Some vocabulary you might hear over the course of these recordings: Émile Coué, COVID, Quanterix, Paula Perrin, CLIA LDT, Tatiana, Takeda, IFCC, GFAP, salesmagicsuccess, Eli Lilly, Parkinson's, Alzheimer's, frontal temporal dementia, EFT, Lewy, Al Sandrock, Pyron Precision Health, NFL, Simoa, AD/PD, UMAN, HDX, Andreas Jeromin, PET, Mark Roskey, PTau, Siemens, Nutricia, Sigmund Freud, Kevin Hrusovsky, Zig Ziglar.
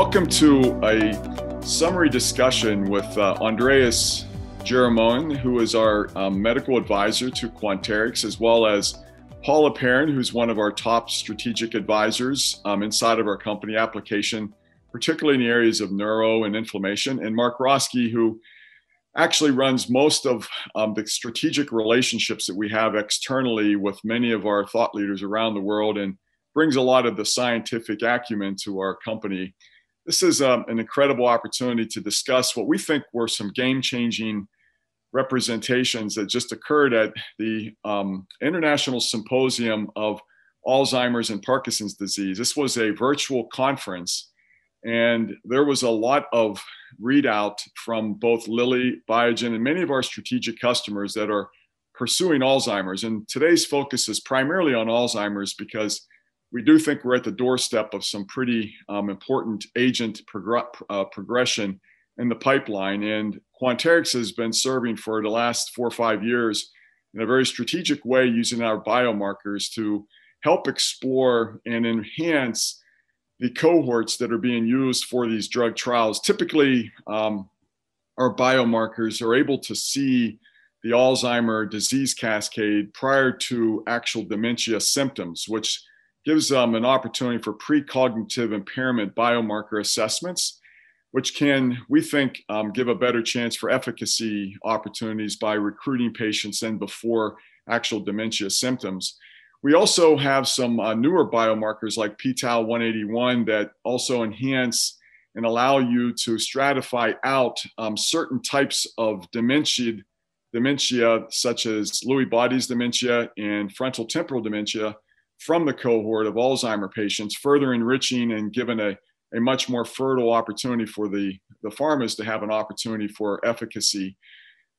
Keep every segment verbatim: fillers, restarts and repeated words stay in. Welcome to a summary discussion with uh, Andreas Jeromin, who is our um, medical advisor to Quanterix, as well as Paula Perrin, who's one of our top strategic advisors um, inside of our company application, particularly in the areas of neuro and inflammation, and Mark Roskey, who actually runs most of um, the strategic relationships that we have externally with many of our thought leaders around the world and brings a lot of the scientific acumen to our company. This is um, an incredible opportunity to discuss what we think were some game-changing representations that just occurred at the um, International Symposium of Alzheimer's and Parkinson's Disease. This was a virtual conference, and there was a lot of readout from both Lilly, Biogen, and many of our strategic customers that are pursuing Alzheimer's. And today's focus is primarily on Alzheimer's because we do think we're at the doorstep of some pretty um, important agent progr uh, progression in the pipeline. And Quanterix has been serving for the last four or five years in a very strategic way using our biomarkers to help explore and enhance the cohorts that are being used for these drug trials. Typically, um, our biomarkers are able to see the Alzheimer's disease cascade prior to actual dementia symptoms, which gives them um, an opportunity for precognitive impairment biomarker assessments, which can, we think, um, give a better chance for efficacy opportunities by recruiting patients in before actual dementia symptoms. We also have some uh, newer biomarkers like p tau one eighty-one that also enhance and allow you to stratify out um, certain types of dementia, dementia, such as Lewy body dementia and frontal temporal dementia from the cohort of Alzheimer patients, further enriching and giving a a much more fertile opportunity for the, the pharmas to have an opportunity for efficacy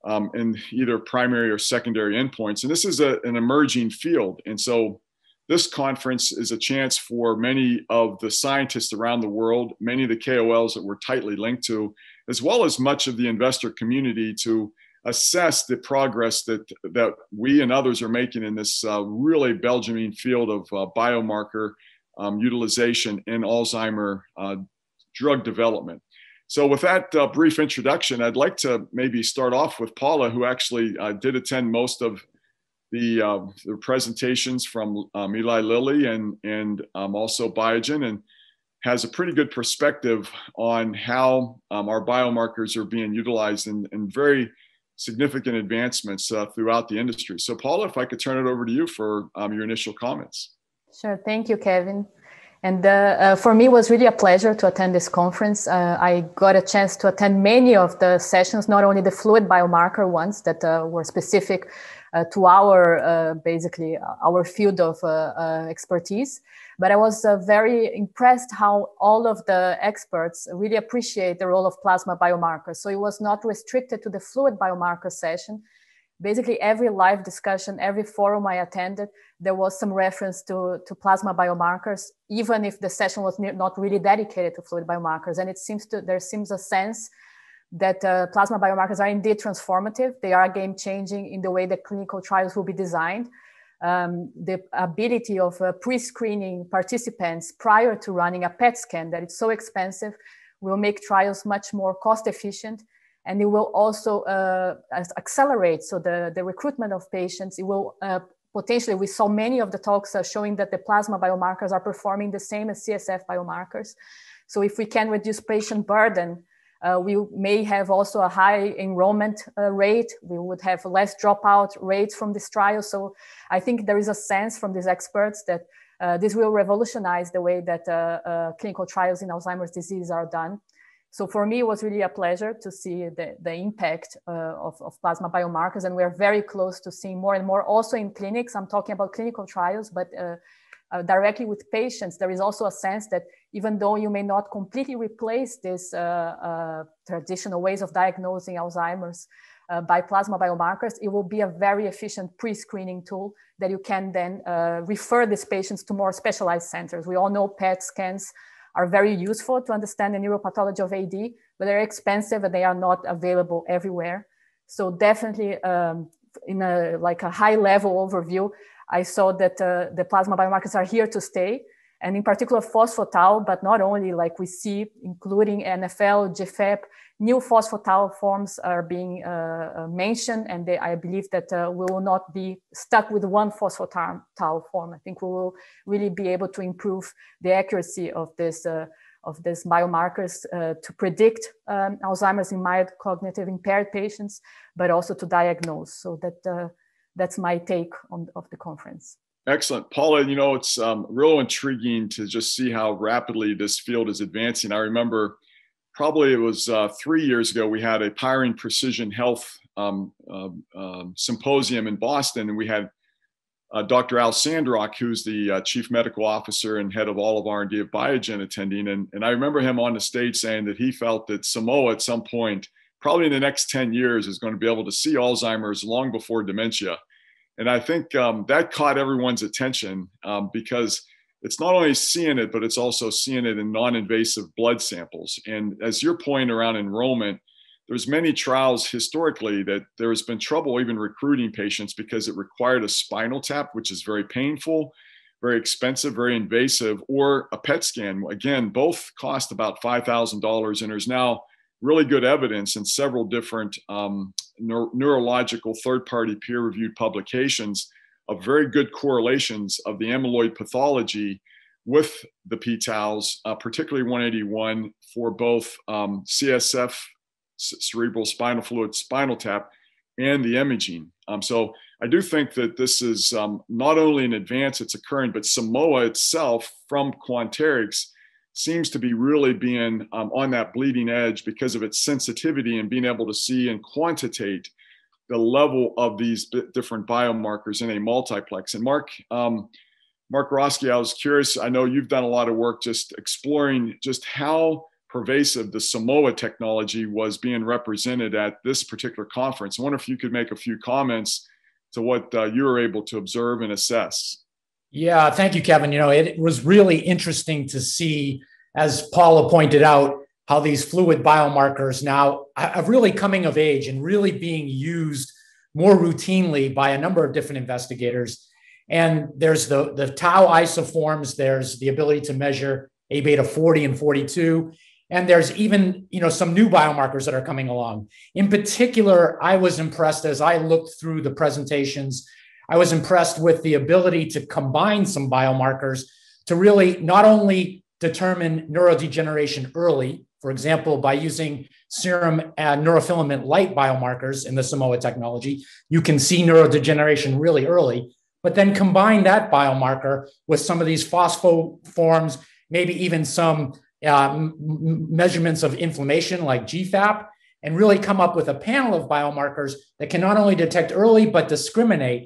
um, in either primary or secondary endpoints. And this is a, an emerging field. And so this conference is a chance for many of the scientists around the world, many of the K O Ls that we're tightly linked to, as well as much of the investor community, to assess the progress that, that we and others are making in this uh, really burgeoning field of uh, biomarker Um, utilization in Alzheimer uh, drug development. So with that uh, brief introduction, I'd like to maybe start off with Paula, who actually uh, did attend most of the, uh, the presentations from um, Eli Lilly and, and um, also Biogen, and has a pretty good perspective on how um, our biomarkers are being utilized in, in very significant advancements uh, throughout the industry. So Paula, if I could turn it over to you for um, your initial comments. Sure. Thank you, Kevin. And uh, uh, for me, it was really a pleasure to attend this conference. Uh, I got a chance to attend many of the sessions, not only the fluid biomarker ones that uh, were specific uh, to our, uh, basically, our field of uh, uh, expertise, but I was uh, very impressed how all of the experts really appreciate the role of plasma biomarkers. So it was not restricted to the fluid biomarker session. Basically, every live discussion, every forum I attended, there was some reference to, to plasma biomarkers, even if the session was not really dedicated to fluid biomarkers. And it seems to, there seems a sense that uh, plasma biomarkers are indeed transformative. They are game-changing in the way that clinical trials will be designed. Um, the ability of uh, pre-screening participants prior to running a P E T scan, that it's so expensive, will make trials much more cost-efficient. And it will also uh, accelerate, so the, the recruitment of patients, it will uh, potentially, we saw many of the talks uh, showing that the plasma biomarkers are performing the same as C S F biomarkers. So if we can reduce patient burden, uh, we may have also a high enrollment uh, rate, we would have less dropout rates from this trial. So I think there is a sense from these experts that uh, this will revolutionize the way that uh, uh, clinical trials in Alzheimer's disease are done. So for me, it was really a pleasure to see the, the impact uh, of, of plasma biomarkers. And we're very close to seeing more and more also in clinics. I'm talking about clinical trials, but uh, uh, directly with patients, there is also a sense that even though you may not completely replace these uh, uh, traditional ways of diagnosing Alzheimer's uh, by plasma biomarkers, it will be a very efficient pre-screening tool that you can then uh, refer these patients to more specialized centers. We all know P E T scans are very useful to understand the neuropathology of A D, but they're expensive and they are not available everywhere. So definitely um, in a, like a high level overview, I saw that uh, the plasma biomarkers are here to stay. and in particular phospho-tau, but not only, like we see, including N F L, G FAP, new phospho-tau forms are being uh, mentioned, and they, I believe that uh, we will not be stuck with one phospho-tau form. I think we will really be able to improve the accuracy of this uh, of these biomarkers uh, to predict um, Alzheimer's in mild cognitive impaired patients, but also to diagnose. So that uh, that's my take on of the conference. Excellent. Paula, you know, it's um, real intriguing to just see how rapidly this field is advancing. I remember probably it was uh, three years ago, we had a Pyron Precision Health um, uh, uh, symposium in Boston, and we had Uh, Doctor Al Sandrock, who's the uh, chief medical officer and head of all of R and D of Biogen, attending. And, and I remember him on the stage saying that he felt that Simoa at some point, probably in the next ten years, is going to be able to see Alzheimer's long before dementia. And I think um, that caught everyone's attention um, because it's not only seeing it, but it's also seeing it in non-invasive blood samples. And as your point around enrollment, there's many trials historically that there has been trouble even recruiting patients because it required a spinal tap, which is very painful, very expensive, very invasive, or a P E T scan. Again, both cost about five thousand dollars, and there's now really good evidence in several different um, neuro neurological third-party peer-reviewed publications of very good correlations of the amyloid pathology with the p-taus, uh, particularly one eighty-one, for both um, C S F, cerebral spinal fluid spinal tap, and the imaging. Um, so I do think that this is um, not only an advance it's occurring, but Simoa itself from Quanterix seems to be really being um, on that bleeding edge because of its sensitivity and being able to see and quantitate the level of these different biomarkers in a multiplex. And Mark, um, Mark Roskey, I was curious, I know you've done a lot of work just exploring just how pervasive the Simoa technology was being represented at this particular conference. I wonder if you could make a few comments to what uh, you were able to observe and assess. Yeah, thank you, Kevin. You know, it was really interesting to see, as Paula pointed out, how these fluid biomarkers now are really coming of age and really being used more routinely by a number of different investigators. And there's the, the tau isoforms, there's the ability to measure A beta forty and forty-two, and there's even, you know, some new biomarkers that are coming along. In particular, I was impressed as I looked through the presentations, I was impressed with the ability to combine some biomarkers to really not only determine neurodegeneration early, for example, by using serum uh, neurofilament light biomarkers in the Simoa technology, you can see neurodegeneration really early, but then combine that biomarker with some of these phosphoforms, maybe even some Uh, measurements of inflammation like G FAP, and really come up with a panel of biomarkers that can not only detect early, but discriminate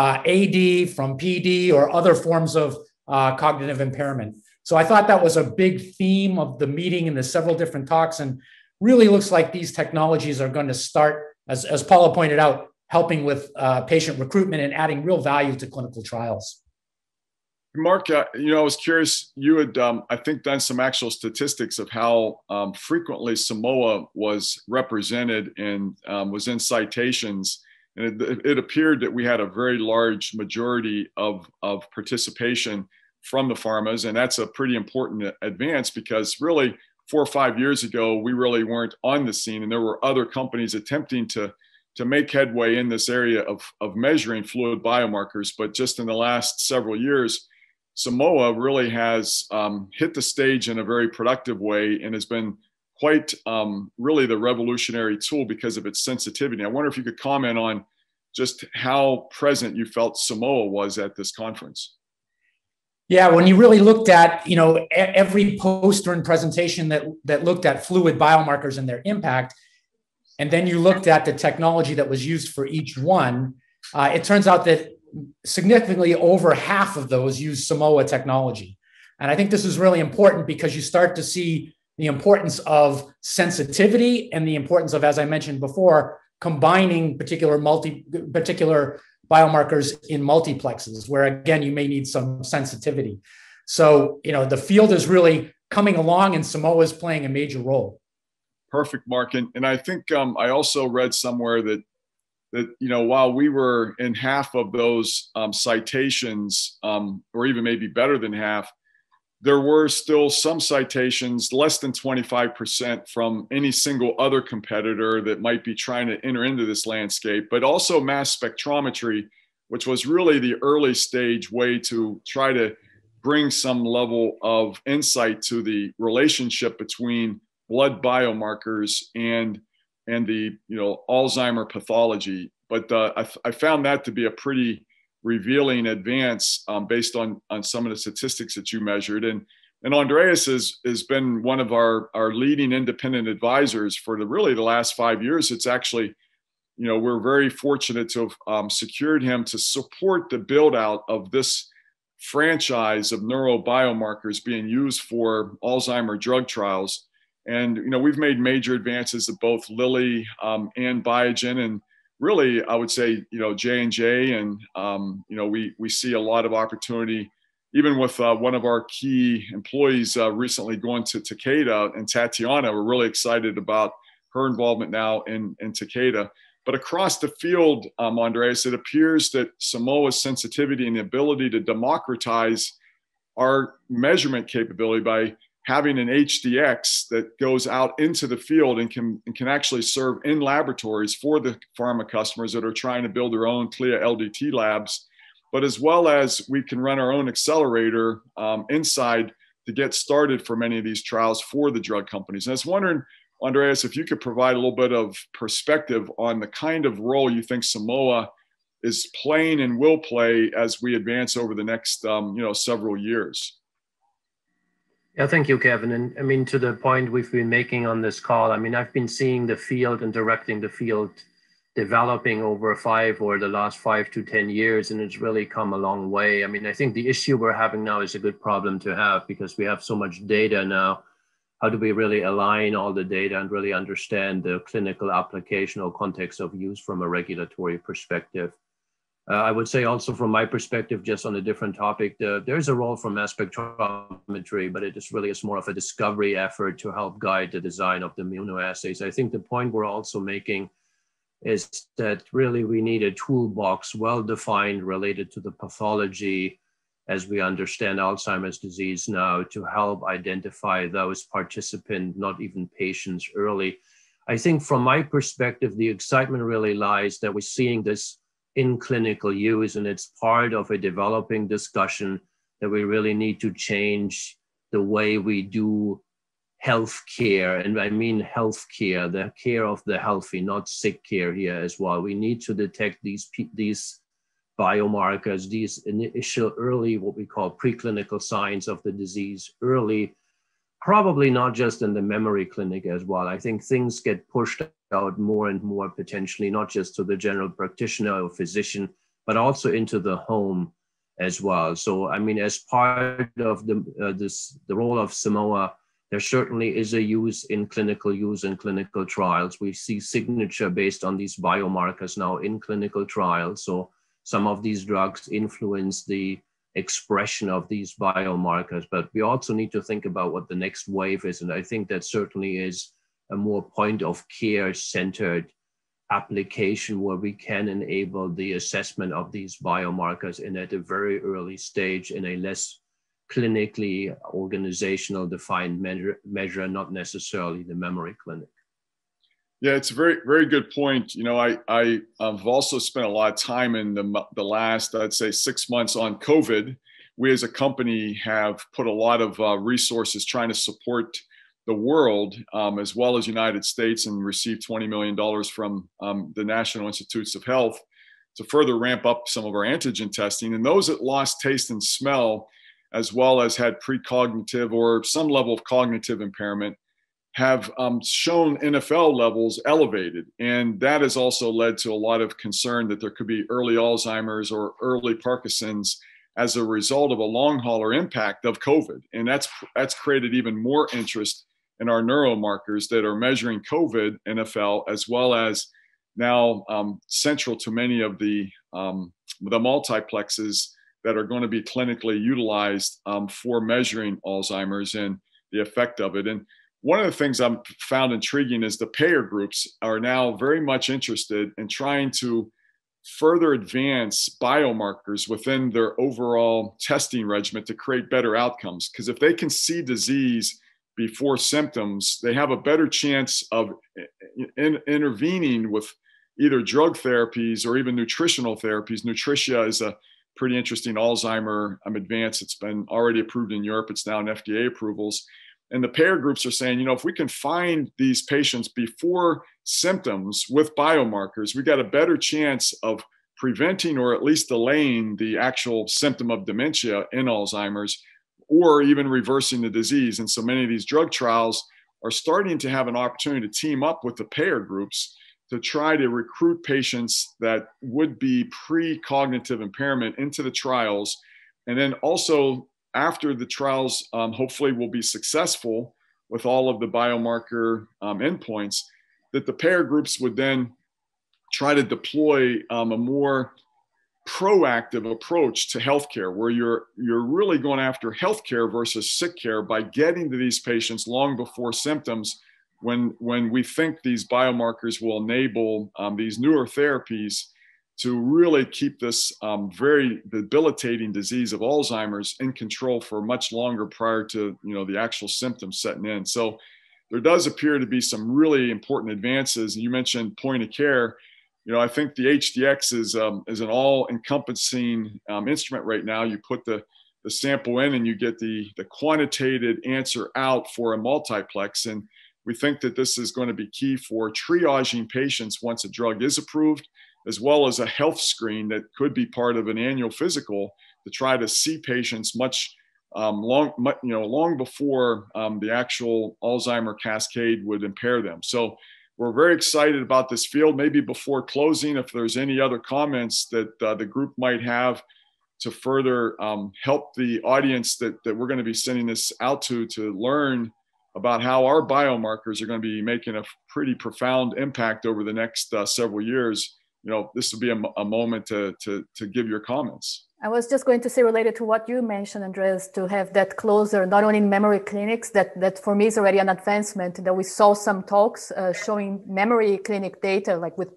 uh, A D from P D or other forms of uh, cognitive impairment. So I thought that was a big theme of the meeting and the several different talks, and really looks like these technologies are going to start, as, as Paula pointed out, helping with uh, patient recruitment and adding real value to clinical trials. Mark, uh, you know, I was curious, you had, um, I think, done some actual statistics of how um, frequently Simoa was represented and um, was in citations. And it, it appeared that we had a very large majority of, of participation from the pharmas. And that's a pretty important advance because really four or five years ago, we really weren't on the scene. And there were other companies attempting to, to make headway in this area of, of measuring fluid biomarkers. But just in the last several years, Simoa really has um, hit the stage in a very productive way and has been quite um, really the revolutionary tool because of its sensitivity. I wonder if you could comment on just how present you felt Simoa was at this conference. Yeah, when you really looked at, you know, every poster and presentation that, that looked at fluid biomarkers and their impact, and then you looked at the technology that was used for each one, uh, it turns out that significantly over half of those use Simoa technology. And I think this is really important because you start to see the importance of sensitivity and the importance of, as I mentioned before, combining particular multi particular biomarkers in multiplexes, where again, you may need some sensitivity. So, you know, the field is really coming along and Simoa is playing a major role. Perfect, Mark. And, and I think um, I also read somewhere that that, you know, while we were in half of those um, citations, um, or even maybe better than half, there were still some citations, less than twenty-five percent from any single other competitor that might be trying to enter into this landscape, but also mass spectrometry, which was really the early stage way to try to bring some level of insight to the relationship between blood biomarkers and, and the, you know, Alzheimer pathology. But uh, I, I found that to be a pretty revealing advance um, based on, on some of the statistics that you measured. And, and Andreas has, has been one of our, our leading independent advisors for the really the last five years. It's actually, you know, we're very fortunate to have um, secured him to support the build out of this franchise of neurobiomarkers being used for Alzheimer drug trials. And, you know, we've made major advances at both Lilly um, and Biogen, and really, I would say, you know, J and J, and, um, you know, we, we see a lot of opportunity, even with uh, one of our key employees uh, recently going to Takeda, and Tatiana. We're really excited about her involvement now in, in Takeda. But across the field, um, Andreas, it appears that Simoa's sensitivity and the ability to democratize our measurement capability by having an H D X that goes out into the field and can, and can actually serve in laboratories for the pharma customers that are trying to build their own CLIA L D T labs, but as well as we can run our own accelerator um, inside to get started for many of these trials for the drug companies. And I was wondering, Andreas, if you could provide a little bit of perspective on the kind of role you think Simoa is playing and will play as we advance over the next um, you know, several years. Yeah, thank you, Kevin. And I mean, to the point we've been making on this call, I mean, I've been seeing the field and directing the field developing over five or the last five to ten years, and it's really come a long way. I mean, I think the issue we're having now is a good problem to have, because we have so much data now. How do we really align all the data and really understand the clinical application or context of use from a regulatory perspective? Uh, I would say also from my perspective, just on a different topic, the, there's a role for mass spectrometry, but it is really is more of a discovery effort to help guide the design of the immunoassays. I think the point we're also making is that really we need a toolbox well-defined related to the pathology as we understand Alzheimer's disease now to help identify those participants, not even patients, early. I think from my perspective, the excitement really lies that we're seeing this in clinical use, and it's part of a developing discussion that we really need to change the way we do healthcare, and I mean healthcare, the care of the healthy, not sick care here as well. We need to detect these, these biomarkers, these initial early, what we call preclinical signs of the disease early, probably not just in the memory clinic as well. I think things get pushed out more and more potentially, not just to the general practitioner or physician, but also into the home as well. So, I mean, as part of the, uh, this, the role of Simoa, there certainly is a use in clinical use and clinical trials. We see signature based on these biomarkers now in clinical trials. So some of these drugs influence the expression of these biomarkers, but we also need to think about what the next wave is. And I think that certainly is a more point of care centered application where we can enable the assessment of these biomarkers in at a very early stage in a less clinically organizational defined measure, measure not necessarily the memory clinic. Yeah, it's a very, very good point. You know, I, I, I've also spent a lot of time in the, the last, I'd say, six months on COVID. We as a company have put a lot of uh, resources trying to support the world, um, as well as United States, and received twenty million dollars from um, the National Institutes of Health to further ramp up some of our antigen testing. And those that lost taste and smell, as well as had precognitive or some level of cognitive impairment, have um, shown N F L levels elevated. And that has also led to a lot of concern that there could be early Alzheimer's or early Parkinson's as a result of a long hauler impact of COVID. And that's, that's created even more interest in our neuromarkers that are measuring COVID, N F L, as well as now um, central to many of the, um, the multiplexes that are going to be clinically utilized um, for measuring Alzheimer's and the effect of it. And one of the things I've found intriguing is the payer groups are now very much interested in trying to further advance biomarkers within their overall testing regimen to create better outcomes. Because if they can see disease before symptoms, they have a better chance of in, intervening with either drug therapies or even nutritional therapies. Nutricia is a pretty interesting Alzheimer um, advance. It's been already approved in Europe. It's now in F D A approvals. And the payer groups are saying, you know, if we can find these patients before symptoms with biomarkers, we got a better chance of preventing or at least delaying the actual symptom of dementia in Alzheimer's, or even reversing the disease. And so many of these drug trials are starting to have an opportunity to team up with the payer groups to try to recruit patients that would be pre-cognitive impairment into the trials. And then also after the trials, um, hopefully will be successful with all of the biomarker um, endpoints, that the payer groups would then try to deploy um, a more proactive approach to healthcare, where you're, you're really going after healthcare versus sick care by getting to these patients long before symptoms, when, when we think these biomarkers will enable um, these newer therapies to really keep this um, very debilitating disease of Alzheimer's in control for much longer prior to, you know, the actual symptoms setting in. So there does appear to be some really important advances. You mentioned point of care. You know, I think the H D X is, um, is an all-encompassing um, instrument right now. You put the the sample in and you get the, the quantitated answer out for a multiplex. And we think that this is going to be key for triaging patients once a drug is approved, as well as a health screen that could be part of an annual physical to try to see patients much um, long, much, you know, long before um, the actual Alzheimer cascade would impair them. So we're very excited about this field. Maybe before closing, if there's any other comments that uh, the group might have to further um, help the audience that, that we're going to be sending this out to, to learn about how our biomarkers are going to be making a pretty profound impact over the next uh, several years. You know, this would be a, a moment to, to, to give your comments. I was just going to say, related to what you mentioned, Andreas, to have that closer, not only in memory clinics, that, that for me is already an advancement, that we saw some talks uh, showing memory clinic data, like with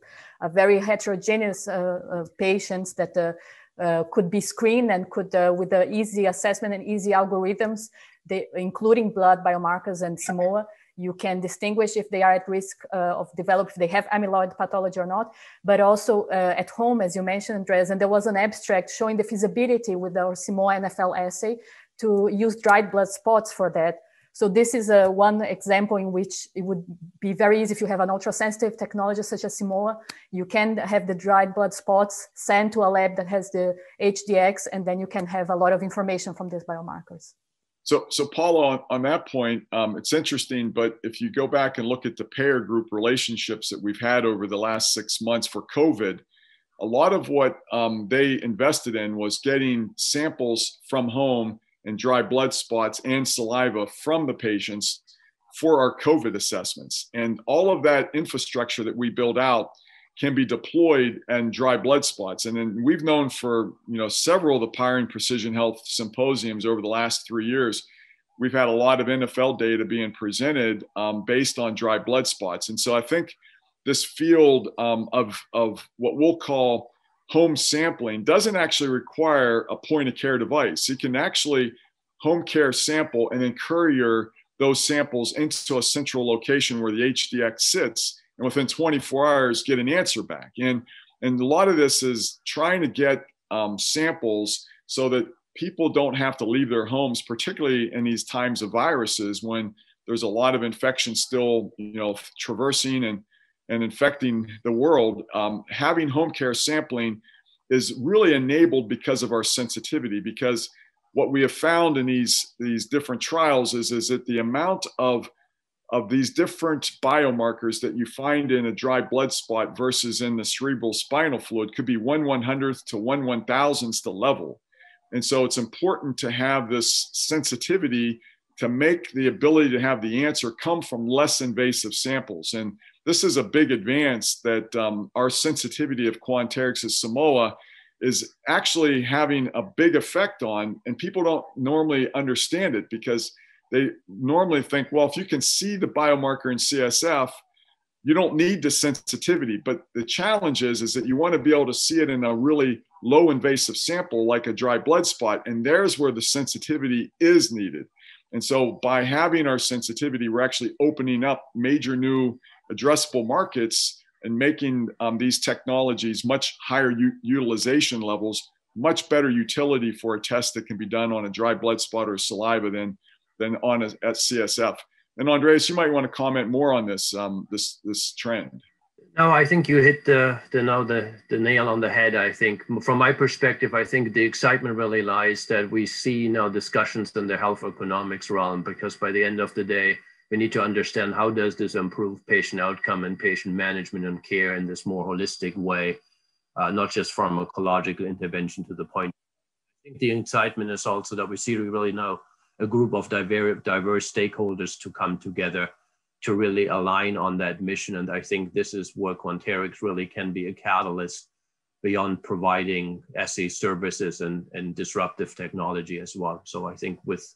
a very heterogeneous uh, uh, patients that uh, uh, could be screened and could, uh, with the easy assessment and easy algorithms, they, including blood biomarkers and Simoa, you can distinguish if they are at risk uh, of develop, if they have amyloid pathology or not, but also uh, at home, as you mentioned, Andreas, and there was an abstract showing the feasibility with our Simoa N F L assay to use dried blood spots for that. So this is a, one example in which it would be very easy if you have an ultrasensitive technology such as Simoa, you can have the dried blood spots sent to a lab that has the H D X, and then you can have a lot of information from these biomarkers. So, so Paula, on, on that point, um, it's interesting, but if you go back and look at the payer group relationships that we've had over the last six months for COVID, a lot of what um, they invested in was getting samples from home and dry blood spots and saliva from the patients for our COVID assessments. And all of that infrastructure that we build out can be deployed and dry blood spots. And then we've known for, you know, several of the Pyron Precision Health symposiums over the last three years, we've had a lot of N F L data being presented um, based on dry blood spots. And so I think this field um, of, of what we'll call home sampling doesn't actually require a point of care device. You can actually home care sample and then courier those samples into a central location where the H D X sits, and within twenty-four hours, get an answer back. And, and a lot of this is trying to get um, samples so that people don't have to leave their homes, particularly in these times of viruses when there's a lot of infection still, you know, traversing and, and infecting the world. Um, having home care sampling is really enabled because of our sensitivity, because what we have found in these, these different trials is, is that the amount of of these different biomarkers that you find in a dry blood spot versus in the cerebral spinal fluid could be one one hundredth to one one thousandth the level. And so it's important to have this sensitivity to make the ability to have the answer come from less invasive samples. And this is a big advance that um, our sensitivity of Quanterix's Simoa is actually having a big effect on, and people don't normally understand it because they normally think, well, if you can see the biomarker in C S F, you don't need the sensitivity. But the challenge is, is that you want to be able to see it in a really low invasive sample like a dry blood spot. And there's where the sensitivity is needed. And so by having our sensitivity, we're actually opening up major new addressable markets and making um, these technologies much higher utilization levels, much better utility for a test that can be done on a dry blood spot or saliva than, than on a, at C S F. And Andreas, you might want to comment more on this, um, this, this trend. No, I think you hit the, the, no, the, the nail on the head, I think. From my perspective, I think the excitement really lies that we see now discussions in the health economics realm, because by the end of the day, we need to understand how does this improve patient outcome and patient management and care in this more holistic way, uh, not just pharmacological intervention to the point. I think the excitement is also that we see we really know a group of diverse stakeholders to come together to really align on that mission. And I think this is where Quanterix really can be a catalyst beyond providing assay services and, and disruptive technology as well. So I think with,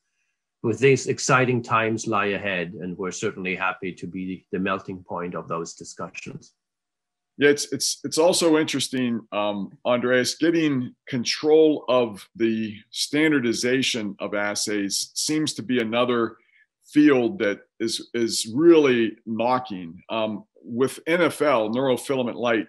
with these exciting times lie ahead, and we're certainly happy to be the melting point of those discussions. Yeah, it's, it's, it's also interesting, um, Andreas, getting control of the standardization of assays seems to be another field that is, is really knocking. Um, with N F L, neurofilament light,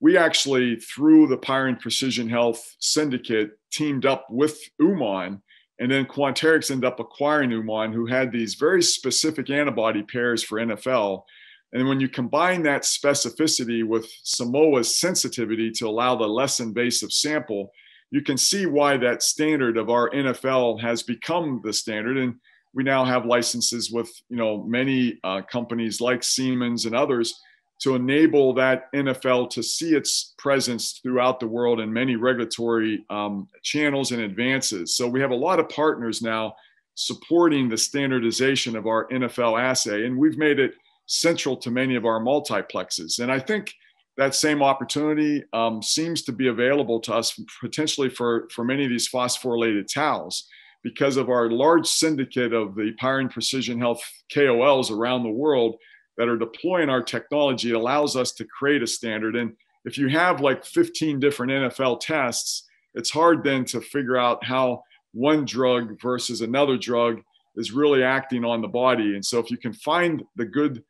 we actually, through the Pyron Precision Health Syndicate, teamed up with U M A N, and then Quanterix ended up acquiring U M A N, who had these very specific antibody pairs for N F L. And when you combine that specificity with Simoa's sensitivity to allow the less invasive sample, you can see why that standard of our N F L has become the standard. And we now have licenses with, you know, many uh, companies like Siemens and others to enable that N F L to see its presence throughout the world in many regulatory um, channels and advances. So we have a lot of partners now supporting the standardization of our N F L assay, and we've made it central to many of our multiplexes. And I think that same opportunity um, seems to be available to us potentially for, for many of these phosphorylated taus because of our large syndicate of the Pyron Precision Health K O Ls around the world that are deploying our technology. It allows us to create a standard. And if you have like fifteen different N F L tests, it's hard then to figure out how one drug versus another drug is really acting on the body. And so if you can find the good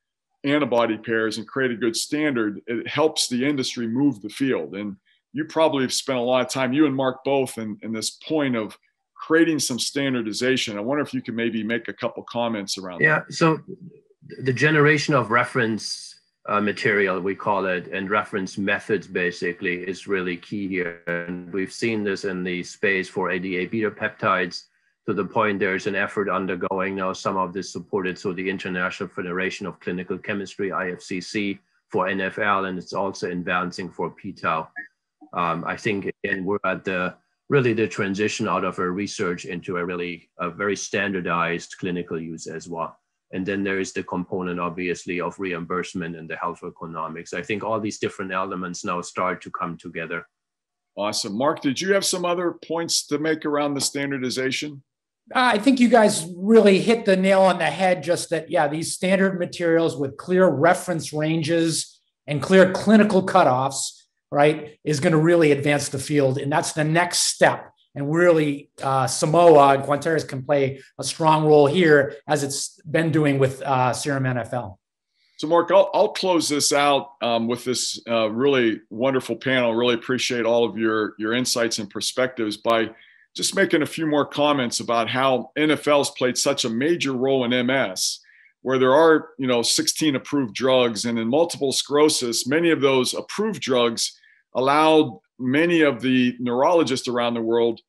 antibody pairs and create a good standard, it helps the industry move the field. And you probably have spent a lot of time, you and Mark both, in, in this point of creating some standardization. I wonder if you could maybe make a couple comments around yeah, that. Yeah, so the generation of reference uh, material, we call it, and reference methods basically is really key here. And we've seen this in the space for A D A beta peptides, to the point there's an effort undergoing now, some of this supported through the International Federation of Clinical Chemistry, I F C C, for N F L, and it's also advancing for p-tau. Um, I think, again, we're at the really the transition out of a research into a really a very standardized clinical use as well. And then there is the component, obviously, of reimbursement and the health economics. I think all these different elements now start to come together. Awesome. Mark, did you have some other points to make around the standardization? I think you guys really hit the nail on the head, just that, yeah, these standard materials with clear reference ranges and clear clinical cutoffs, right, is going to really advance the field. And that's the next step. And really, uh, Simoa and Quanterix can play a strong role here, as it's been doing with uh, Serum N F L. So, Mark, I'll, I'll close this out um, with this uh, really wonderful panel. Really appreciate all of your, your insights and perspectives by just making a few more comments about how N F L's played such a major role in M S, where there are, you know, sixteen approved drugs. And in multiple sclerosis, many of those approved drugs allowed many of the neurologists around the world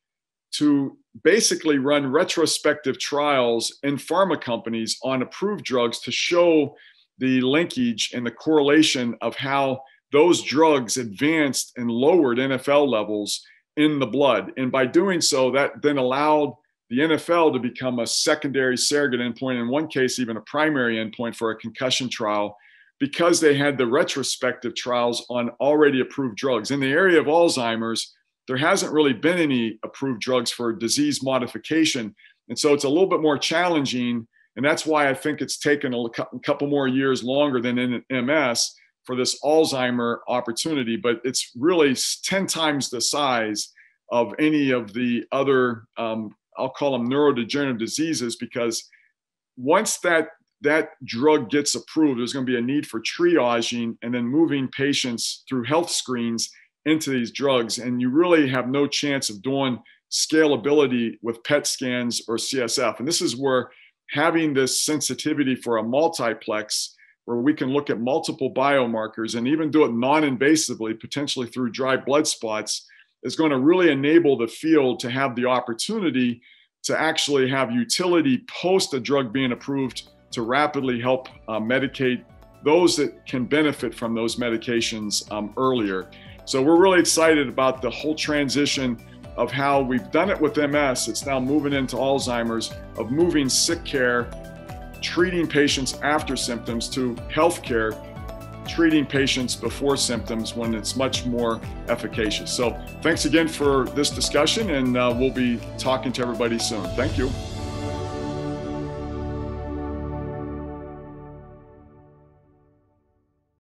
to basically run retrospective trials in pharma companies on approved drugs to show the linkage and the correlation of how those drugs advanced and lowered N F L levels in the blood. And by doing so, that then allowed the N F L to become a secondary surrogate endpoint, in one case, even a primary endpoint for a concussion trial, because they had the retrospective trials on already approved drugs. In the area of Alzheimer's, there hasn't really been any approved drugs for disease modification. And so it's a little bit more challenging And that's why I think it's taken a couple more years longer than in M S for this Alzheimer opportunity, but it's really ten times the size of any of the other, um, I'll call them neurodegenerative diseases, because once that, that drug gets approved, there's going to be a need for triaging and then moving patients through health screens into these drugs. And you really have no chance of doing scalability with P E T scans or C S F. And this is where having this sensitivity for a multiplex, where we can look at multiple biomarkers and even do it non-invasively, potentially through dry blood spots, is going to really enable the field to have the opportunity to actually have utility post a drug being approved to rapidly help uh, medicate those that can benefit from those medications um, earlier. So we're really excited about the whole transition of how we've done it with M S, it's now moving into Alzheimer's, of moving sick care, treating patients after symptoms, to healthcare, treating patients before symptoms when it's much more efficacious. So thanks again for this discussion, and uh, we'll be talking to everybody soon. Thank you.